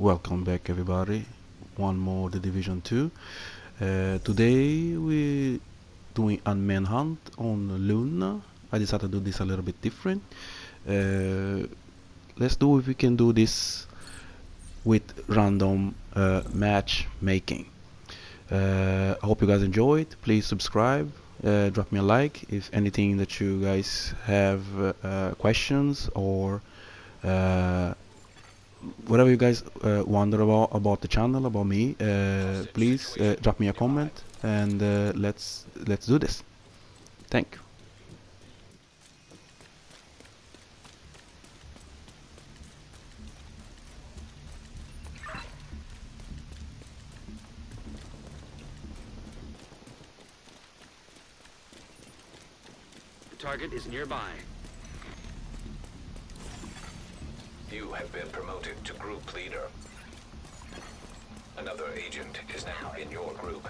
Welcome back everybody, one more The Division 2. Today we're doing a manhunt on Luna. I decided to do this a little bit different. Let's do if we can do this with random matchmaking. I hope you guys enjoyed. Please subscribe, drop me a like if anything that you guys have questions or whatever you guys wonder about the channel, about me, please drop me a comment and let's do this. Thank you. The target is nearby. You have been promoted to group leader. Another agent is now in your group.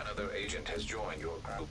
Another agent has joined your group.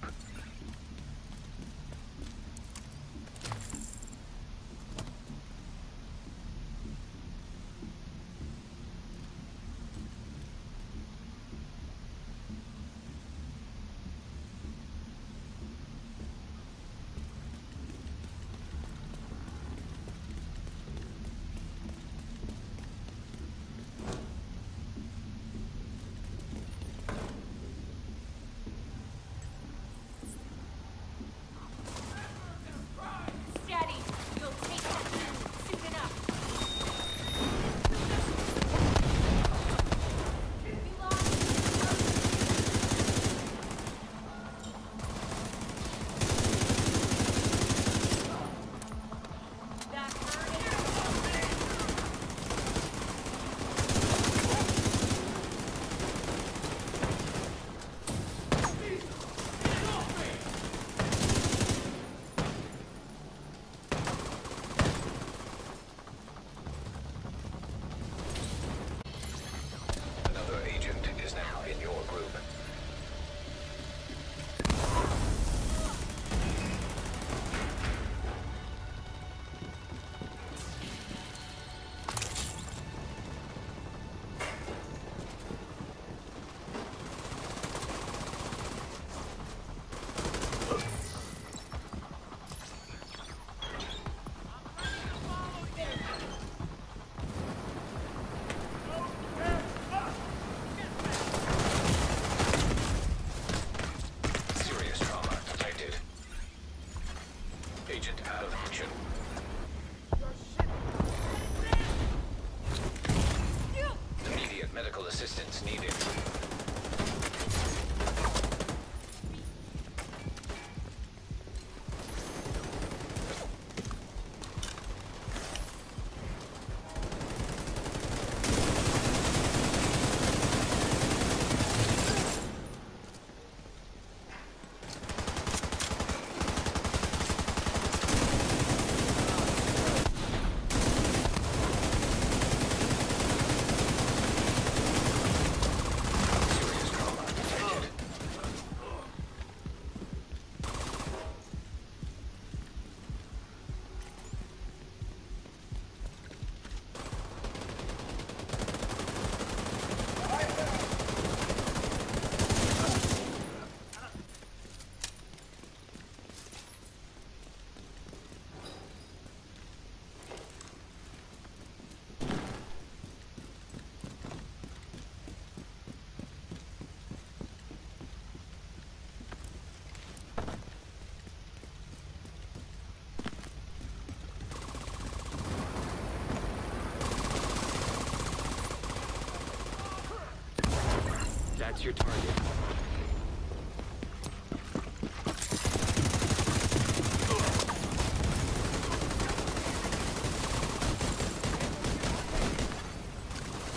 your target.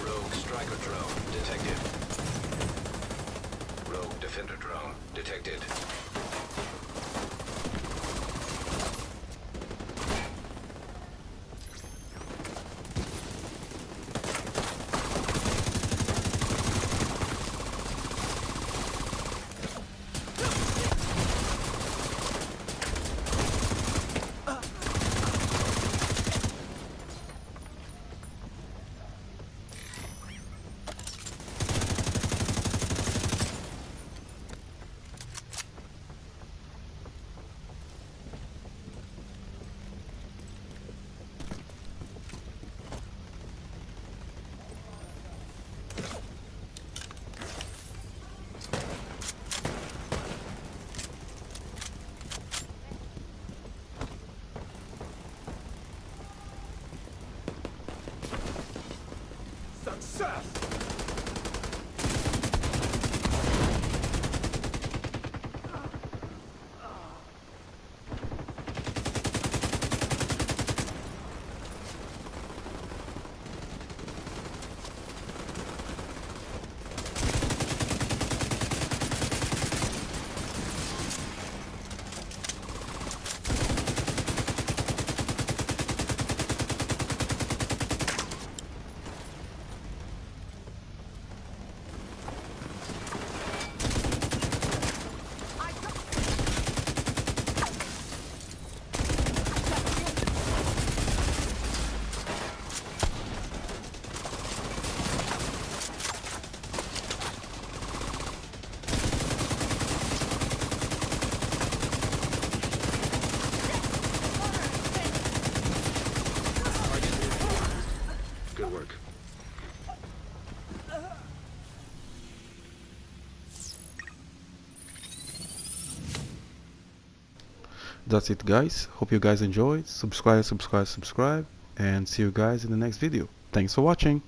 Rogue striker drone detected. Rogue defender drone detected. That's it, guys. Hope you guys enjoyed. Subscribe, and see you guys in the next video. Thanks for watching.